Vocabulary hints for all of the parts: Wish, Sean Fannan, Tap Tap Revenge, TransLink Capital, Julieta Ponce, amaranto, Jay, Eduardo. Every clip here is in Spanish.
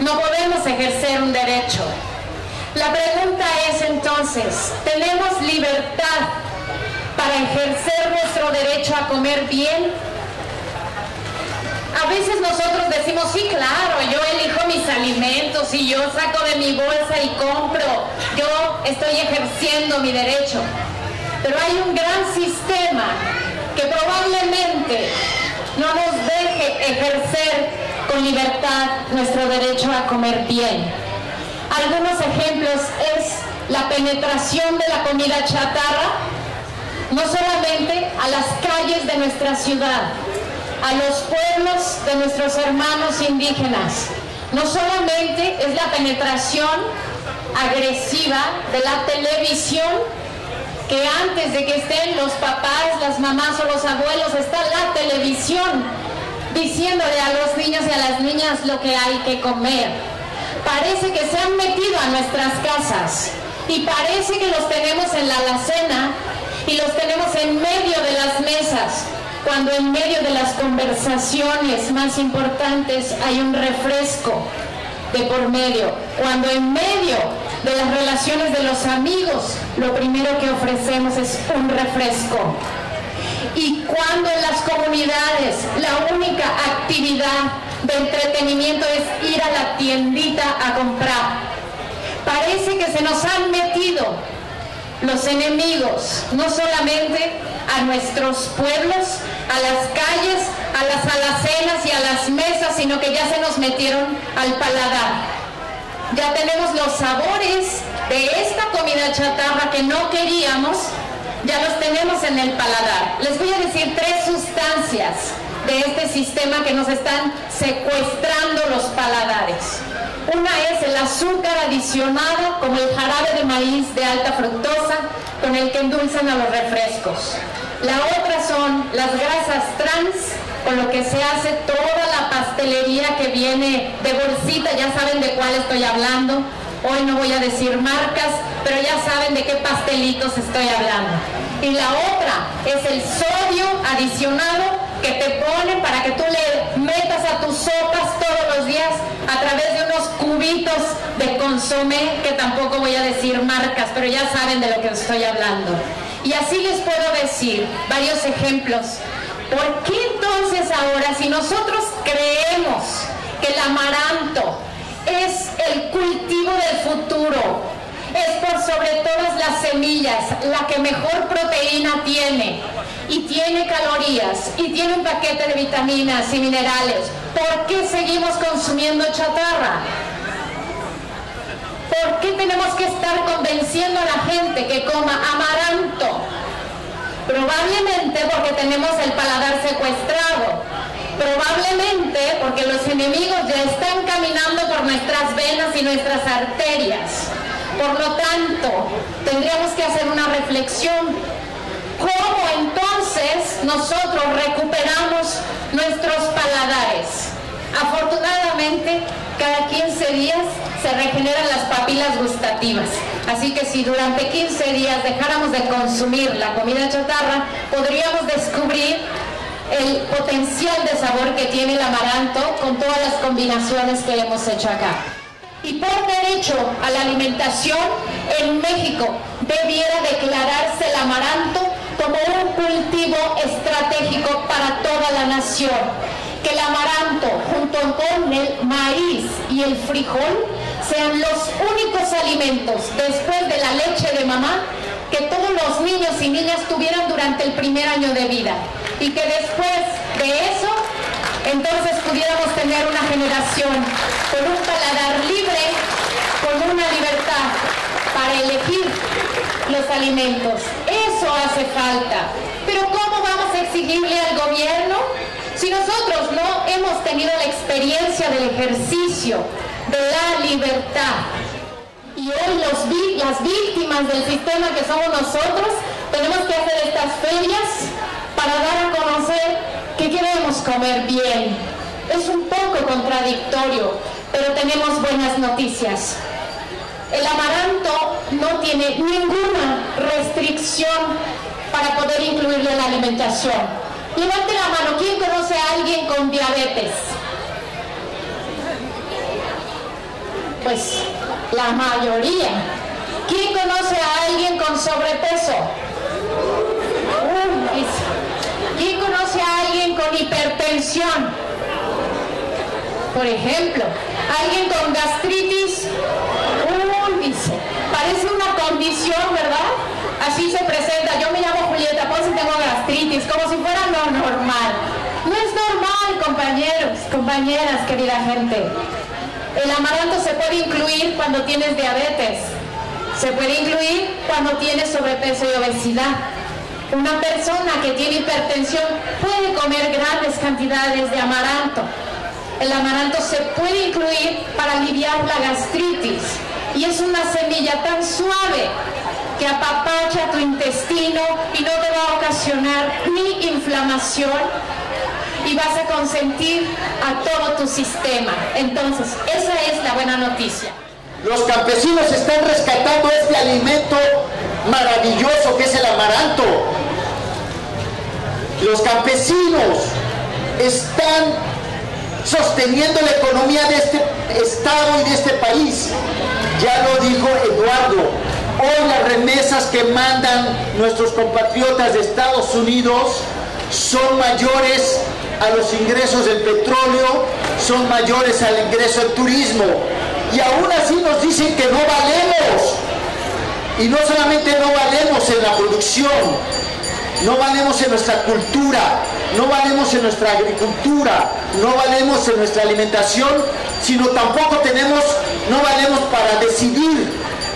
no podemos ejercer un derecho. La pregunta es entonces, ¿tenemos libertad para ejercer nuestro derecho a comer bien? A veces nosotros decimos, sí, claro, yo elijo mis alimentos y yo saco de mi bolsa y compro, yo estoy ejerciendo mi derecho. Pero hay un gran sistema que probablemente no nos deje ejercer con libertad nuestro derecho a comer bien. Algunos ejemplos es la penetración de la comida chatarra, no solamente a las calles de nuestra ciudad, a los pueblos de nuestros hermanos indígenas. No solamente es la penetración agresiva de la televisión, que antes de que estén los papás, las mamás o los abuelos, está la televisión diciéndole a los niños y a las niñas lo que hay que comer. Parece que se han metido a nuestras casas y parece que los tenemos en la alacena y los tenemos en medio de las mesas, cuando en medio de las conversaciones más importantes hay un refresco de por medio, cuando en medio de las relaciones de los amigos lo primero que ofrecemos es un refresco, y cuando en las comunidades la única actividad de entretenimiento es ir a la tiendita a comprar. Parece que se nos han metido los enemigos, no solamente a nuestros pueblos, a las calles, a las alacenas y a las mesas, sino que ya se nos metieron al paladar. Ya tenemos los sabores de esta comida chatarra que no queríamos, ya los tenemos en el paladar. Les voy a decir tres sustancias de este sistema que nos están secuestrando los paladares. Una es el azúcar adicionado, como el jarabe de maíz de alta fructosa, con el que endulzan a los refrescos. La otra son las grasas trans, con lo que se hace toda la pastelería que viene de bolsita, ya saben de cuál estoy hablando. Hoy no voy a decir marcas, pero ya saben de qué pastelitos estoy hablando. Y la otra es el sodio adicionado que te ponen para que tú le metas a tus sopas todos los días a través de unos cubitos de consomé, que tampoco voy a decir marcas, pero ya saben de lo que estoy hablando. Y así les puedo decir varios ejemplos. ¿Por qué entonces ahora, si nosotros creemos que el amaranto es el cultivo del futuro, es por sobre todas las semillas la que mejor proteína tiene, y tiene calorías, y tiene un paquete de vitaminas y minerales, por qué seguimos consumiendo chatarra? ¿Por qué tenemos que estar convenciendo a la gente que coma amaranto? Probablemente porque tenemos el paladar secuestrado, probablemente porque los enemigos ya están caminando por nuestras venas y nuestras arterias. Por lo tanto, tendríamos que hacer una reflexión. ¿Cómo entonces nosotros recuperamos nuestros paladares? Afortunadamente, cada 15 días se regeneran las papilas gustativas. Así que si durante 15 días dejáramos de consumir la comida chatarra, podríamos descubrir el potencial de sabor que tiene el amaranto con todas las combinaciones que hemos hecho acá. Y por derecho a la alimentación, en México debiera declararse el amaranto como un cultivo estratégico para toda la nación. Que el amaranto junto con el maíz y el frijol sean los únicos alimentos después de la leche de mamá que todos los niños y niñas tuvieran durante el primer año de vida, y que después de eso entonces pudiéramos tener una generación con un paladar libre, con una libertad para elegir los alimentos. Eso hace falta. Pero ¿cómo vamos a exigirle al gobierno si nosotros no hemos tenido la experiencia del ejercicio de la libertad? Y hoy las víctimas del sistema que somos nosotros tenemos que hacer estas ferias para dar a conocer que queremos comer bien. Es un poco contradictorio, pero tenemos buenas noticias. El amaranto no tiene ninguna restricción para poder incluirlo en la alimentación. Levante la mano, ¿quién conoce a alguien con diabetes? pues la mayoría. ¿Quién conoce a alguien con sobrepeso? ¿Quién conoce a alguien con hipertensión? Por ejemplo, alguien con gastritis. Parece una condición, ¿verdad? Así se presenta. Yo me llamo Julieta Ponce y tengo gastritis, como si fuera lo normal. No es normal, compañeros, compañeras, querida gente. El amaranto se puede incluir cuando tienes diabetes. Se puede incluir cuando tienes sobrepeso y obesidad. Una persona que tiene hipertensión puede comer grandes cantidades de amaranto. El amaranto se puede incluir para aliviar la gastritis. Y es una semilla tan suave que apapacha tu intestino y no te va a ocasionar ni inflamación y vas a consentir a todo tu sistema. Entonces, esa es la buena noticia. Los campesinos están rescatando este alimento maravilloso que es el amaranto. Los campesinos están sosteniendo la economía de este estado y de este país. Ya lo dijo Eduardo, hoy las remesas que mandan nuestros compatriotas de Estados Unidos son mayores a los ingresos del petróleo, son mayores al ingreso del turismo. Y aún así nos dicen que no valemos. Y no solamente no valemos en la producción, no valemos en nuestra cultura, no valemos en nuestra agricultura, no valemos en nuestra alimentación, sino tampoco tenemos... No valemos para decidir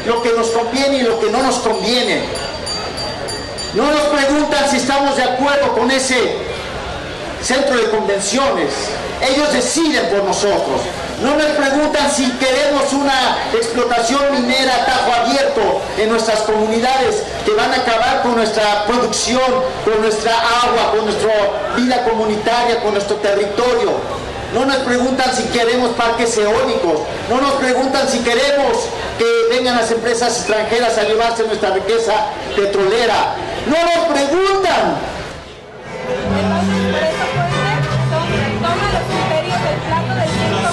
lo que nos conviene y lo que no nos conviene. No nos preguntan si estamos de acuerdo con ese centro de convenciones. Ellos deciden por nosotros. No nos preguntan si queremos una explotación minera a tajo abierto en nuestras comunidades que van a acabar con nuestra producción, con nuestra agua, con nuestra vida comunitaria, con nuestro territorio. No nos preguntan si queremos parques eólicos, no nos preguntan si queremos que vengan las empresas extranjeras a llevarse nuestra riqueza petrolera. ¡No nos preguntan! ¿Toma los imperios del plato del bien comer?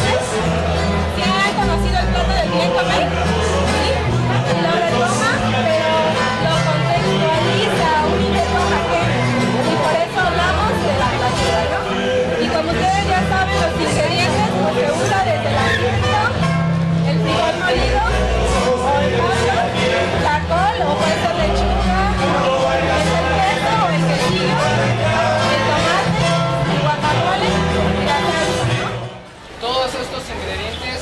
¿Sí ha conocido el plato del bien comer? Sí, lo retoma, pero lo contextualiza, une con aquel. Y por eso hablamos de la platica, ¿no? Y como ustedes ya saben, los ingredientes se usan desde el aliento, el frijol molido, o el pollo, la col, o puede ser lechuga, el queso o el quesillo, el tomate, el guacamole y la salsa. Todos estos ingredientes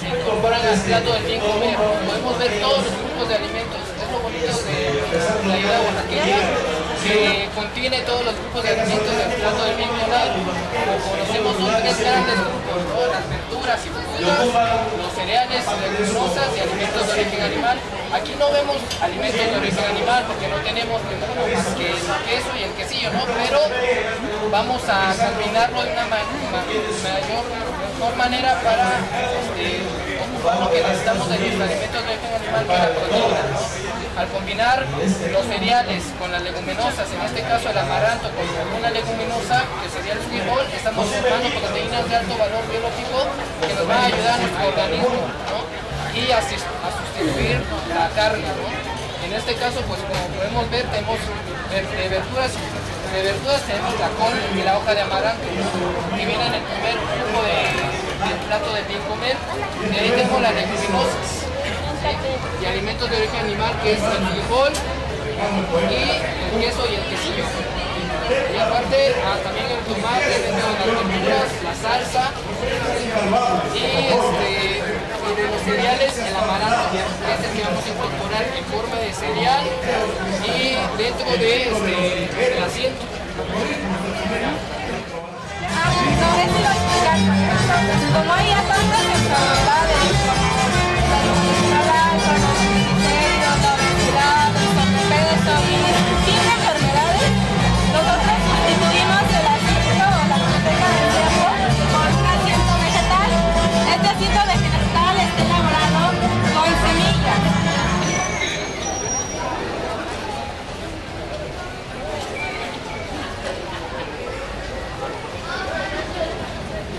se incorporan al plato del bien comer. Podemos ver todos los grupos de alimentos. Es lo bonito de la ayuda oaxaqueña, que contiene todos los grupos de alimentos del plato del bien comer. Conocemos dos tres grandes grupos, ¿no? Las verduras y frutas, los cereales, leguminosas y alimentos de origen animal. Aquí no vemos alimentos de origen animal porque no tenemos ninguno más que el queso y el quesillo, ¿no? Pero vamos a combinarlo de una mejor manera para ocupar lo que necesitamos de los alimentos de origen animal, que es la proteína, ¿no? Al combinar los cereales con las leguminosas, en este caso el amaranto con alguna leguminosa, que sería el frijol, estamos formando proteínas de alto valor biológico que nos va a ayudar a nuestro organismo, ¿no? Y a sustituir la carne, ¿no? En este caso, pues como podemos ver, tenemos de verduras tenemos la col y la hoja de amaranto, ¿no? Que viene en el primer grupo del plato de bien comer. Y ahí tenemos las leguminosas y alimentos de origen animal, que es el frijol y el queso y el quesillo. Y aparte también el tomate, las verduras, la salsa y los cereales, el amaranto, que es el que vamos a incorporar en forma de cereal y dentro del asiento. Como hay tantas enfermedades,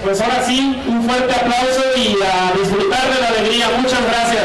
Pues ahora sí, un fuerte aplauso y a disfrutar de la alegría. Muchas gracias.